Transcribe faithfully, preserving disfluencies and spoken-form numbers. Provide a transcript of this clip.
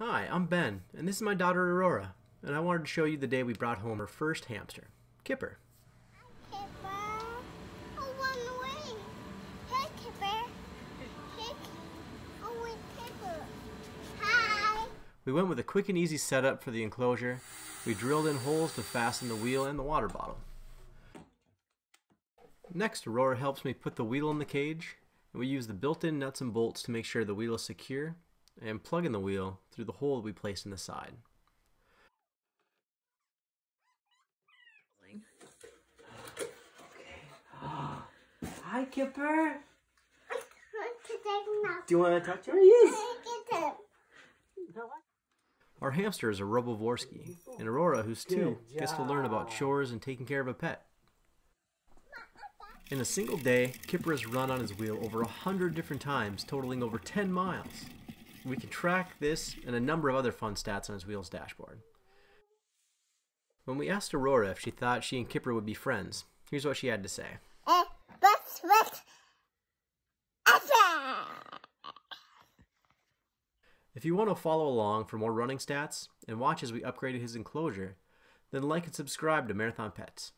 Hi, I'm Ben, and this is my daughter Aurora, and I wanted to show you the day we brought home her first hamster, Kipper. Hi, Kipper. Oh, run away. Hey, Kipper. Hey, oh, Kipper. Hi. We went with a quick and easy setup for the enclosure. We drilled in holes to fasten the wheel and the water bottle. Next, Aurora helps me put the wheel in the cage, and we use the built-in nuts and bolts to make sure the wheel is secure, and plug in the wheel through the hole that we placed in the side. Okay. Hi, Kipper. Do you want to touch her? Yes. Our hamster is a Robovorsky, and Aurora, who's two, gets to learn about chores and taking care of a pet. In a single day, Kipper has run on his wheel over a hundred different times, totaling over ten miles. We can track this and a number of other fun stats on his wheel's dashboard. When we asked Aurora if she thought she and Kipper would be friends, here's what she had to say. Uh, that's what... If you want to follow along for more running stats and watch as we upgraded his enclosure, then like and subscribe to Marathon Pets.